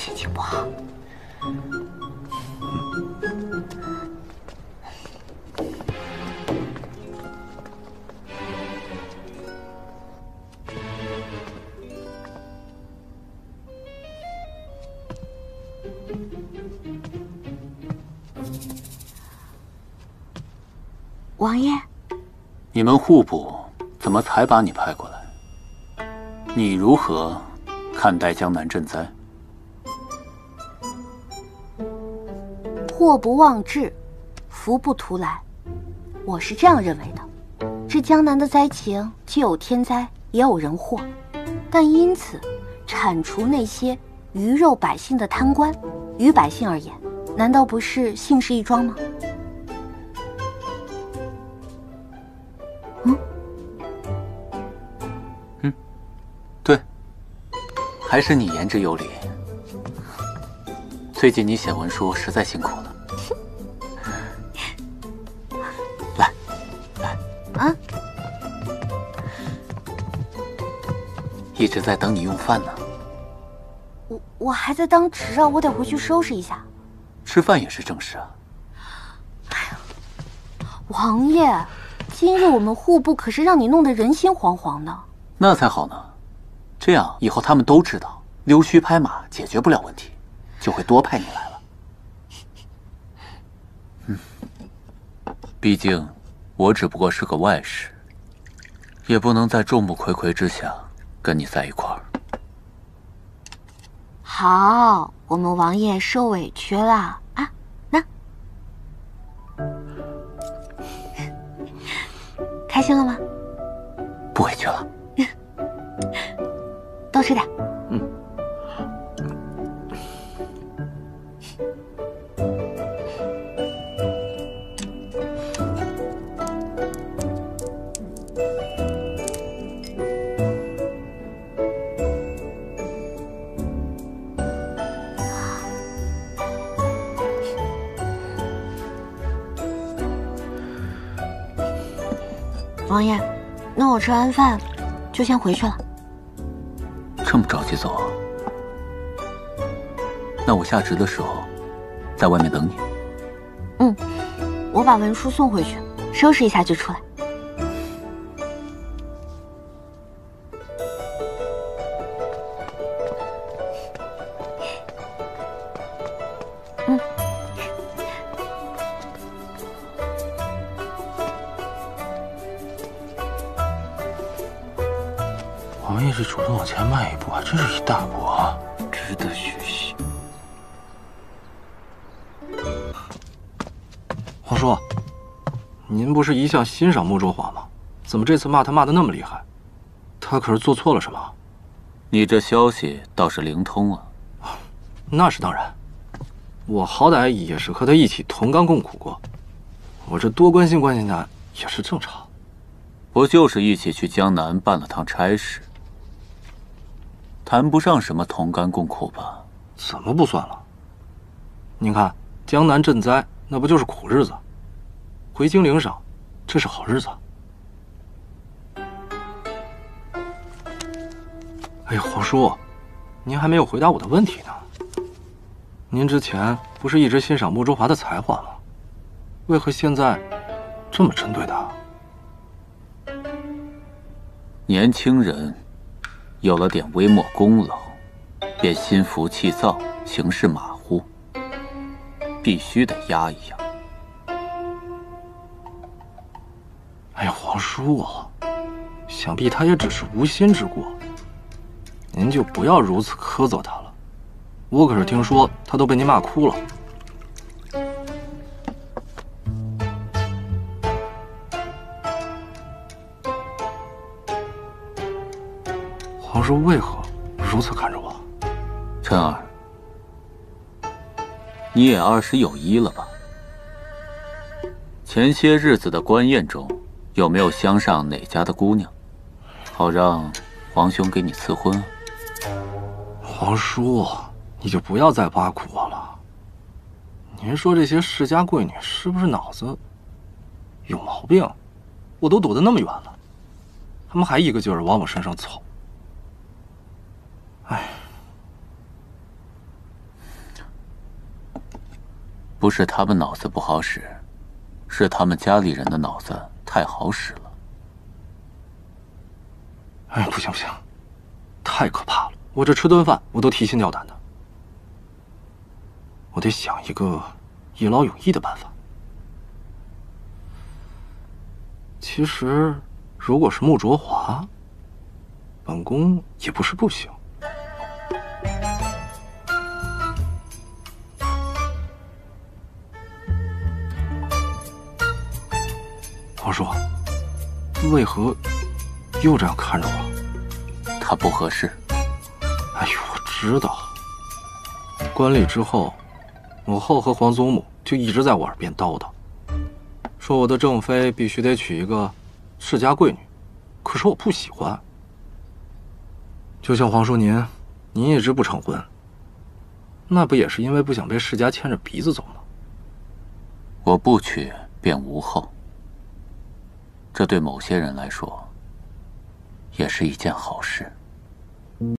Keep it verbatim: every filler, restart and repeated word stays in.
心情不好。王爷，你们互补，怎么才把你派过来？你如何看待江南赈灾？ 祸不妄至，福不徒来，我是这样认为的。这江南的灾情既有天灾，也有人祸，但因此铲除那些鱼肉百姓的贪官，于百姓而言，难道不是幸事一桩吗？嗯，嗯，对，还是你言之有理。最近你写文书实在辛苦了。 啊，一直在等你用饭呢。我我还在当值啊，我得回去收拾一下。吃饭也是正事啊。哎呀，王爷，今日我们户部可是让你弄得人心惶惶的。那才好呢，这样以后他们都知道，溜须拍马解决不了问题，就会多派你来了。嗯，毕竟。 我只不过是个外室，也不能在众目睽睽之下跟你在一块儿。好，我们王爷受委屈了啊！那开心了吗？不委屈了。多吃点。嗯。 王爷，那我吃完饭就先回去了。这么着急走啊？那我下职的时候，在外面等你。嗯，我把文书送回去，收拾一下就出来。嗯。 王爷是主动往前迈一步啊，真是一大步啊，值得学习。皇叔，您不是一向欣赏穆中华吗？怎么这次骂他骂得那么厉害？他可是做错了什么？你这消息倒是灵通啊。那是当然，我好歹也是和他一起同甘共苦过，我这多关心关心他也是正常。 不就是一起去江南办了趟差事，谈不上什么同甘共苦吧？怎么不算了？您看，江南赈灾那不就是苦日子？回京领赏，这是好日子。哎呀，皇叔，您还没有回答我的问题呢。您之前不是一直欣赏穆中华的才华吗？为何现在这么针对他？ 年轻人有了点微末功劳，便心浮气躁，行事马虎，必须得压一压。哎呀，皇叔啊，想必他也只是无心之过，您就不要如此苛责他了。我可是听说他都被您骂哭了。皇叔为何如此看着我？辰儿，你也二十有一了吧？前些日子的官宴中，有没有相上哪家的姑娘，好让皇兄给你赐婚啊？皇叔，你就不要再挖苦我了。您说这些世家贵女是不是脑子有毛病？我都躲得那么远了，他们还一个劲儿往我身上凑。 哎，不是他们脑子不好使，是他们家里人的脑子太好使了。哎，不行不行，太可怕了！我这吃顿饭我都提心吊胆的。我得想一个一劳永逸的办法。其实，如果是穆卓华，本宫也不是不行。 皇叔，为何又这样看着我？他不合适。哎呦，我知道。官吏之后，母后和皇祖母就一直在我耳边叨叨，说我的正妃必须得娶一个世家贵女。可是我不喜欢。就像皇叔您，您一直不成婚，那不也是因为不想被世家牵着鼻子走吗？我不娶便无后。 这对某些人来说，也是一件好事。